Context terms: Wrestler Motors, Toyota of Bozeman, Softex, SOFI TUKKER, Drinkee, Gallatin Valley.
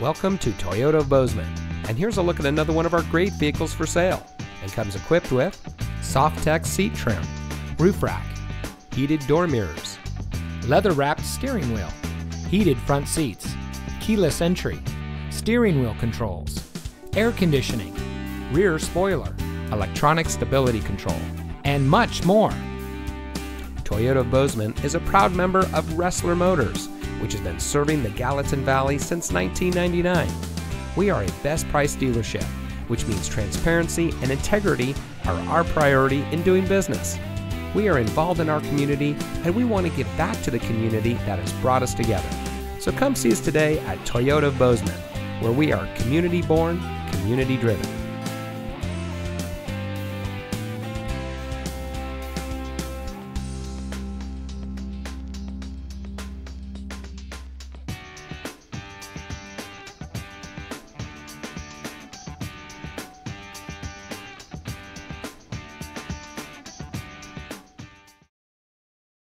Welcome to Toyota of Bozeman, and here's a look at another one of our great vehicles for sale, and comes equipped with Softex seat trim, roof rack, heated door mirrors, leather-wrapped steering wheel, heated front seats, keyless entry, steering wheel controls, air conditioning, rear spoiler, electronic stability control, and much more. Toyota of Bozeman is a proud member of Wrestler Motors, which has been serving the Gallatin Valley since 1999. We are a best price dealership, which means transparency and integrity are our priority in doing business. We are involved in our community, and we want to give back to the community that has brought us together. So come see us today at Toyota of Bozeman, where we are community born, community driven.